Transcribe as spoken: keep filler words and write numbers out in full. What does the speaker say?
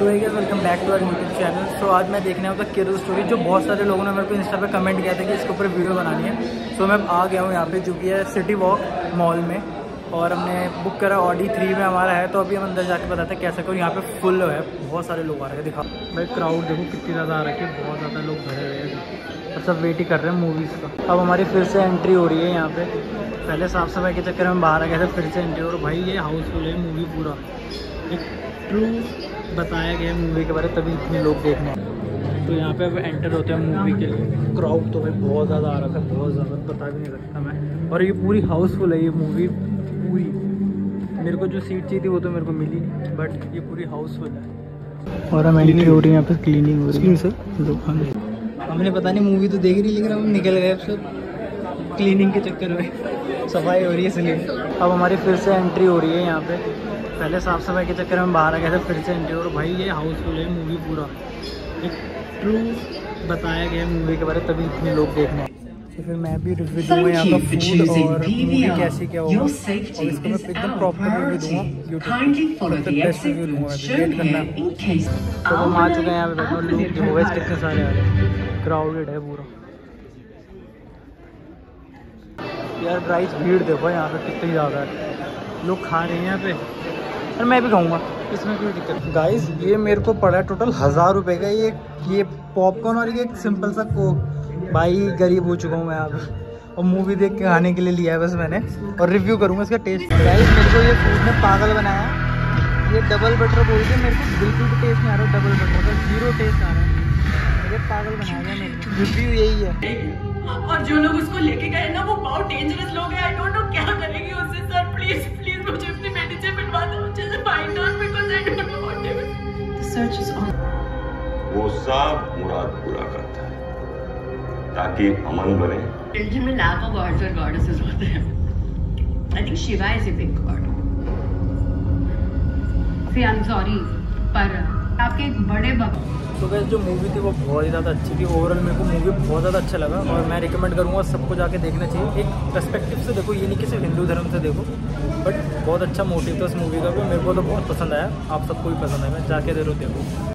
So hey guys, welcome back to our YouTube channel. So आज मैं देखने आया था केरला स्टोरी, जो बहुत सारे लोगों ने मेरे को इंस्टा पे कमेंट किया था कि इसके ऊपर वीडियो बनानी है। सो so, मैं आ गया हूँ यहाँ पे, जो कि है सिटी वॉक मॉल में, और हमने बुक करा ऑडी थ्री में हमारा है। तो अभी हम अंदर जाके बताते हैं कैसा करूँ। यहाँ पे फुल है, बहुत सारे लोग आ रहे हैं। दिखा भाई, क्राउड देखो कितनी ज़्यादा आ रखी है, बहुत ज़्यादा लोग भरे हुए हैं और सब वेट ही कर रहे हैं मूवीज़ का। अब हमारी फिर से एंट्री हो रही है यहाँ पे। पहले साफ सफाई के चक्कर में बाहर आ गए थे, फिर से एंट्री। और भाई ये हाउसफुल है मूवी, पूरा एक ट्रू बताया गया मूवी के बारे में, तभी इतने लोग देखने। तो यहाँ पे अब एंटर होते हैं मूवी के लिए। क्राउड तो भाई बहुत ज़्यादा आ रहा था, बहुत ज़्यादा, पता भी नहीं लगता मैं। और ये पूरी हाउसफुल है ये मूवी पूरी। मेरे को जो सीट चाहिए थी वो तो मेरे को मिली, बट ये पूरी हाउसफुल है। और हम एंट्री हो रही है यहाँ पे, क्लीनिंग हो रही है सर दुकान। हमने पता नहीं मूवी तो देख रही, लेकिन हम निकल गए सब क्लीनिंग के चक्कर में। सफाई हो रही है इसलिए। अब हमारी फिर से एंट्री हो रही है यहाँ पे। पहले साफ सफाई के चक्कर में बाहर आ गए थे, फिर से एंट्री। और भाई ये हाउसफुल है मूवी पूरा, एक ट्रू बताया गया मूवी के बारे में, तभी इतने लोग देखने। तो फिर मैं भी रिव्यू दूँगा यहाँ का फूड और मूवी कैसी क्या होगा, और इसको मैं एकदम प्रॉपर रिव्यू दूँगा यूट्यूब पर, तो बेस्ट रिव्यू लूँगा। वेट करना। तो हम आ चुके हैं यहाँ पे, बैठो लोग जो है कितने सारे आ रहे हैं, क्राउडेड है पूरा यार। प्राइस भीड़ देखो यहाँ पर कितनी ज़्यादा है, लोग खा रहे हैं यहाँ पे। और मैं भी खाऊंगा, इसमें कोई दिक्कत। गाइस ये मेरे को पड़ा टोटल हज़ार रुपए का ये ये पॉपकॉर्न और ये एक सिंपल सा कोक। भाई गरीब हो चुका हूँ मैं यहाँ पर, और मूवी देख के खाने के लिए लिया है बस मैंने। और रिव्यू करूँगा इसका टेस्ट। गाइस मेरे को ये फूड ने पागल बनाया। ये डबल बटर बोल के मेरे को बिल्कुल भी टेस्ट नहीं आ रहा है, डबल बटर का जीरो टेस्ट आ रहा है। ये पागल बनाया गया मेरे को, रिव्यू यही है। और जो लोग उसको लेके गए ना, वो बहुत डेंजरस लोग हैं। आई डोंट नो क्या करेंगे उससे। सर प्लीज़ प्लीज़ मुझे अपनी बेटी से मिलवा दो, find out because I don't know what it is. The search is on. वो सब मुराद पूरा करता है ताकि अमन बने। इंडिया में लाखों गॉड्स और गॉडेसेस होते हैं। I think Shiva is a big god. See, I'm sorry, पर आपके एक बड़े बाबा। तो गाइस जो मूवी थी वो बहुत ही ज़्यादा अच्छी थी। ओवरऑल मेरे को मूवी बहुत ज़्यादा अच्छा लगा, और मैं रिकमेंड करूँगा सबको जाके देखना चाहिए। एक पर्सपेक्टिव से देखो, ये नहीं कि सिर्फ हिंदू धर्म से देखो, बट बहुत अच्छा मोटिव था उस मूवी का भी। मेरे को तो बहुत पसंद आया, आप सबको भी पसंद आया, जाके ज़रूर देखो।